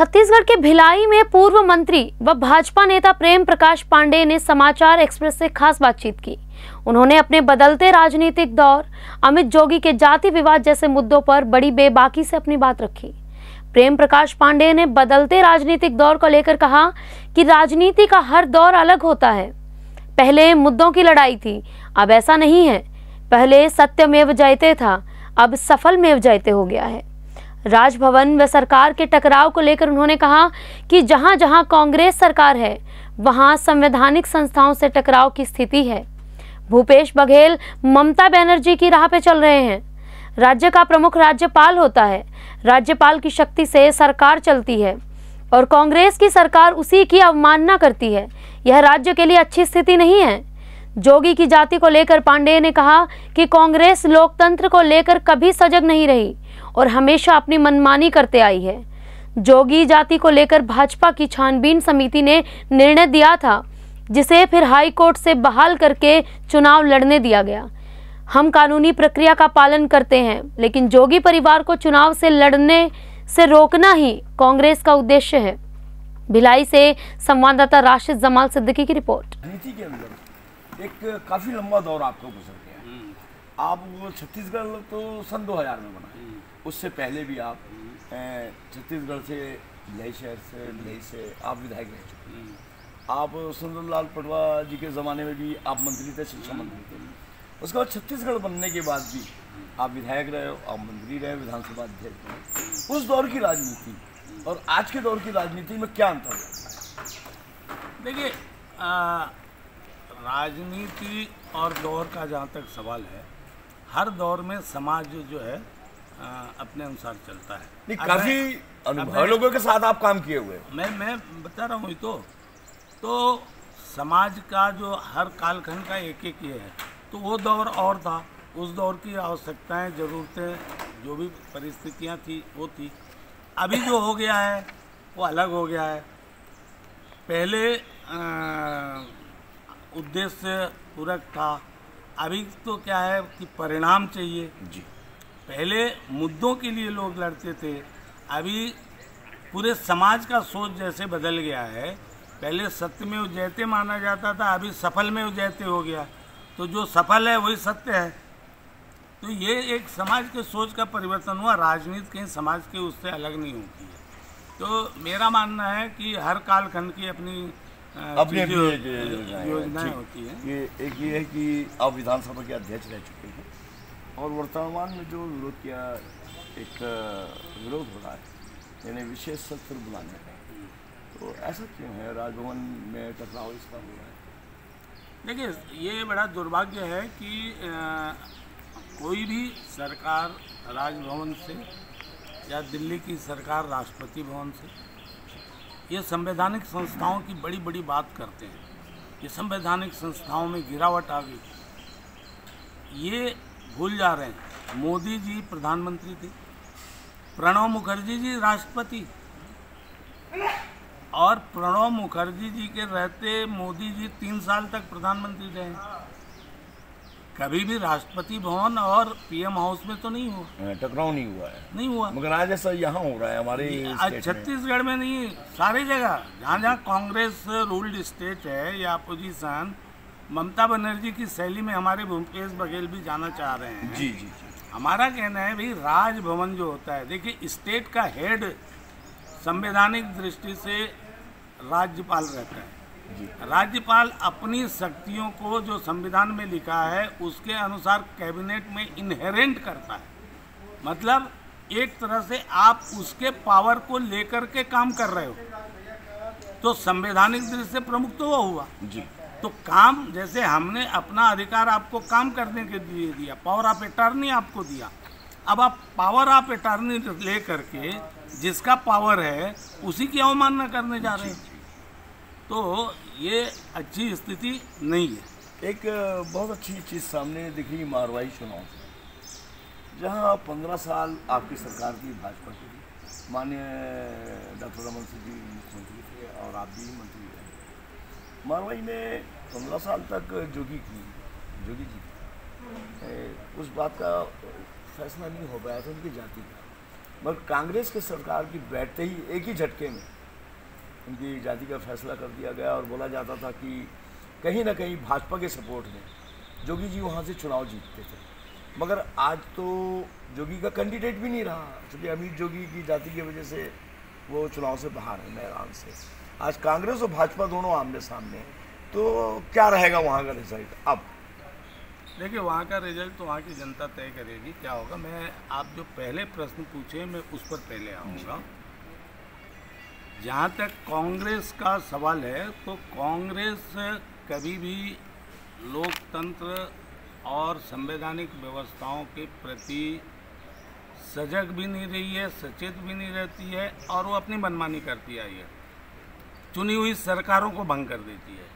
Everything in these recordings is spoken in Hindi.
छत्तीसगढ़ के भिलाई में पूर्व मंत्री व भाजपा नेता प्रेम प्रकाश पांडे ने समाचार एक्सप्रेस से खास बातचीत की। उन्होंने अपने बदलते राजनीतिक दौर, अमित जोगी के जाति विवाद जैसे मुद्दों पर बड़ी बेबाकी से अपनी बात रखी। प्रेम प्रकाश पांडे ने बदलते राजनीतिक दौर को लेकर कहा कि राजनीति का हर दौर अलग होता है। पहले मुद्दों की लड़ाई थी, अब ऐसा नहीं है। पहले सत्यमेव जयते था, अब सफलमेव जयते हो गया है। राजभवन व सरकार के टकराव को लेकर उन्होंने कहा कि जहां जहां कांग्रेस सरकार है वहां संवैधानिक संस्थाओं से टकराव की स्थिति है। भूपेश बघेल ममता बनर्जी की राह पे चल रहे हैं। राज्य का प्रमुख राज्यपाल होता है। राज्यपाल की शक्ति से सरकार चलती है और कांग्रेस की सरकार उसी की अवमानना करती है। यह राज्य के लिए अच्छी स्थिति नहीं है। जोगी की जाति को लेकर पांडे ने कहा कि कांग्रेस लोकतंत्र को लेकर कभी सजग नहीं रही और हमेशा अपनी मनमानी करते आई है। जोगी जाति को लेकर भाजपा की छानबीन समिति ने निर्णय दिया था, जिसे फिर हाई कोर्ट से बहाल करके चुनाव लड़ने दिया गया। हम कानूनी प्रक्रिया का पालन करते हैं, लेकिन जोगी परिवार को चुनाव से लड़ने से रोकना ही कांग्रेस का उद्देश्य है। भिलाई से संवाददाता राशिद जमाल सिद्दीकी की रिपोर्ट। राजनीति के अंदर एक काफी लंबा दौर आपको गुजर गया। आप छत्तीसगढ़ तो सन 2000 में बना, उससे पहले भी आप छत्तीसगढ़ से भिलाई शहर से आप विधायक रह चुके हैं। आप सुंदर लाल पटवा जी के ज़माने में भी आप मंत्री थे, शिक्षा मंत्री थे। उसके बाद छत्तीसगढ़ बनने के बाद भी आप विधायक रहे हो, आप मंत्री रहे, विधानसभा अध्यक्ष रहे। उस दौर की राजनीति और आज के दौर की राजनीति में क्या अंतर है? देखिए, राजनीति और दौर का जहाँ तक सवाल है, हर दौर में समाज जो है अपने अनुसार चलता है। काफी अनुभव लोगों के साथ आप काम किए हुए हैं। मैं बता रहा हूँ, तो समाज का जो हर कालखंड का एक एक ये है, तो वो दौर और था। उस दौर की आवश्यकताएं, ज़रूरतें, जो भी परिस्थितियाँ थी वो थी। अभी जो हो गया है वो अलग हो गया है। पहले उद्देश्य पूरक था, अभी तो क्या है कि परिणाम चाहिए जी। पहले मुद्दों के लिए लोग लड़ते थे, अभी पूरे समाज का सोच जैसे बदल गया है। पहले सत्य में जयते माना जाता था, अभी सफल में जयते हो गया। तो जो सफल है वही सत्य है। तो ये एक समाज के सोच का परिवर्तन हुआ। राजनीति कहीं समाज के उससे अलग नहीं होती है। तो मेरा मानना है कि हर कालखंड की अपनी योजनाएं होती है। ये एक ये है कि आप विधानसभा के अध्यक्ष रह चुके हैं और वर्तमान में जो विरोध किया, एक विरोध हो रहा है, यानी विशेष सत्र बुलाने का, तो ऐसा क्यों है? राजभवन में टकराव इसका हो रहा है। देखिए, ये बड़ा दुर्भाग्य है कि कोई भी सरकार राजभवन से या दिल्ली की सरकार राष्ट्रपति भवन से, ये संवैधानिक संस्थाओं की बड़ी बड़ी बात करते हैं। ये संवैधानिक संस्थाओं में गिरावट आ गई, ये भूल जा रहे हैं। मोदी जी प्रधानमंत्री थे, प्रणव मुखर्जी जी राष्ट्रपति, और प्रणव मुखर्जी जी के रहते मोदी जी 3 साल तक प्रधानमंत्री रहे। कभी भी राष्ट्रपति भवन और पीएम हाउस में तो नहीं हुआ, टकराव नहीं हुआ है, नहीं हुआ। मगर आज ऐसा यहाँ हो रहा है हमारे छत्तीसगढ़ में नहीं, सारी जगह जहाँ जहाँ कांग्रेस रूल्ड स्टेट है या अपोजिशन, ममता बनर्जी की शैली में हमारे भूपेश बघेल भी जाना चाह रहे हैं। जी जी जी, हमारा कहना है भाई, राजभवन जो होता है, देखिए, स्टेट का हेड संवैधानिक दृष्टि से राज्यपाल रहता है जी। राज्यपाल अपनी शक्तियों को जो संविधान में लिखा है उसके अनुसार कैबिनेट में इनहेरेंट करता है। मतलब एक तरह से आप उसके पावर को लेकर के काम कर रहे हो, तो संवैधानिक दृष्टि से प्रमुख तो वो हुआ जी। तो काम, जैसे हमने अपना अधिकार आपको काम करने के लिए दिया, पावर ऑफ अटॉर्नी आपको दिया, अब आप पावर ऑफ अटॉर्नी ले करके जिसका पावर है उसी की अवमानना करने जा रहे हैं। तो ये अच्छी स्थिति नहीं है। एक बहुत अच्छी चीज़ सामने दिखी मारवाही चुनाव से, जहाँ 15 साल आपकी सरकार की, भाजपा की, माननीय डॉक्टर रमन सिंह जी मुख्यमंत्री थे और आप भी मंत्री रहे। मारवाही में 15 साल तक जोगी जी उस बात का फैसला नहीं हो पाया था उनकी जाति का। मगर कांग्रेस की सरकार की बैठते ही एक ही झटके में उनकी जाति का फैसला कर दिया गया और बोला जाता था कि कहीं ना कहीं भाजपा के सपोर्ट में जोगी जी वहाँ से चुनाव जीतते थे। मगर आज तो जोगी का कैंडिडेट भी नहीं रहा क्योंकि अमित जोगी की जाति की वजह से वो चुनाव से बाहर है मैदान से। आज कांग्रेस और भाजपा दोनों आमने सामने हैं, तो क्या रहेगा वहाँ का रिजल्ट? अब देखिए वहाँ का रिजल्ट तो वहाँ की जनता तय करेगी क्या होगा। मैं आप जो पहले प्रश्न पूछे मैं उस पर पहले आऊँगा। जहाँ तक कांग्रेस का सवाल है तो कांग्रेस कभी भी लोकतंत्र और संवैधानिक व्यवस्थाओं के प्रति सजग भी नहीं रही है, सचेत भी नहीं रहती है और वो अपनी मनमानी करती आई है, चुनी हुई सरकारों को भंग कर देती है।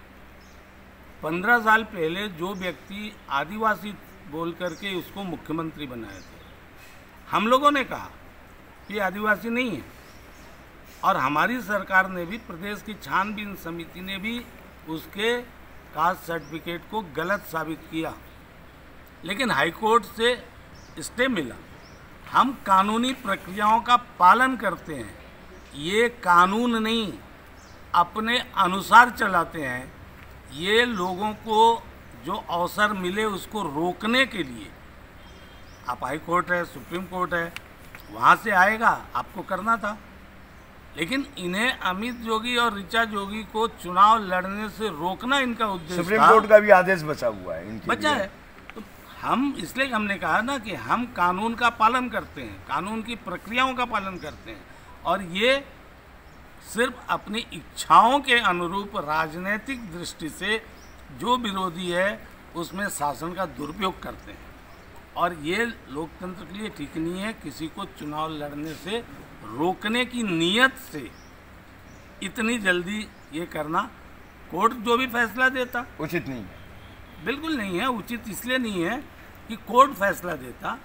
15 साल पहले जो व्यक्ति आदिवासी बोल करके उसको मुख्यमंत्री बनाए थे, हम लोगों ने कहा कि आदिवासी नहीं है और हमारी सरकार ने भी, प्रदेश की छानबीन समिति ने भी उसके कास्ट सर्टिफिकेट को गलत साबित किया, लेकिन हाईकोर्ट से स्टे मिला। हम कानूनी प्रक्रियाओं का पालन करते हैं, ये कानून नहीं अपने अनुसार चलाते हैं। ये लोगों को जो अवसर मिले उसको रोकने के लिए, आप हाई कोर्ट है, सुप्रीम कोर्ट है, वहाँ से आएगा, आपको करना था। लेकिन इन्हें अमित जोगी और ऋचा जोगी को चुनाव लड़ने से रोकना इनका उद्देश्य था। सुप्रीम कोर्ट का भी आदेश बचा हुआ है, बचा है। तो हम इसलिए हमने कहा ना कि हम कानून का पालन करते हैं, कानून की प्रक्रियाओं का पालन करते हैं और ये सिर्फ अपनी इच्छाओं के अनुरूप राजनीतिक दृष्टि से जो विरोधी है उसमें शासन का दुरुपयोग करते हैं और ये लोकतंत्र के लिए ठीक नहीं है। किसी को चुनाव लड़ने से रोकने की नीयत से इतनी जल्दी ये करना, कोर्ट जो भी फैसला देता उचित नहीं है, बिल्कुल नहीं है। उचित इसलिए नहीं है कि कोर्ट फैसला देता।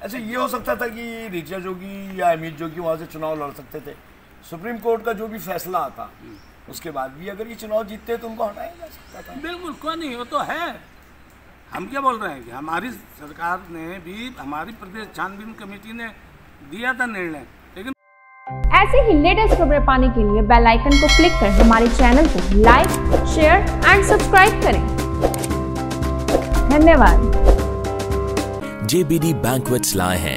अच्छा, ये हो सकता था कि ऋचा जोगी या अमित जोगी वहाँ से चुनाव लड़ सकते थे, सुप्रीम कोर्ट का जो भी फैसला आता उसके बाद भी अगर ये चुनाव जीतते तो उनको हटाया जा सकता था। बिल्कुल, कोई नहीं, वो तो है। हम क्या बोल रहे हैं कि हमारी सरकार ने भी, हमारी प्रदेश छानबीन कमेटी ने दिया था निर्णय। लेकिन ऐसे ही लेटेस्ट खबरें पाने के लिए बेल आइकन को क्लिक करें, हमारे चैनल को लाइक, शेयर एंड सब्सक्राइब करें। धन्यवाद। JBD Banquets लाए हैं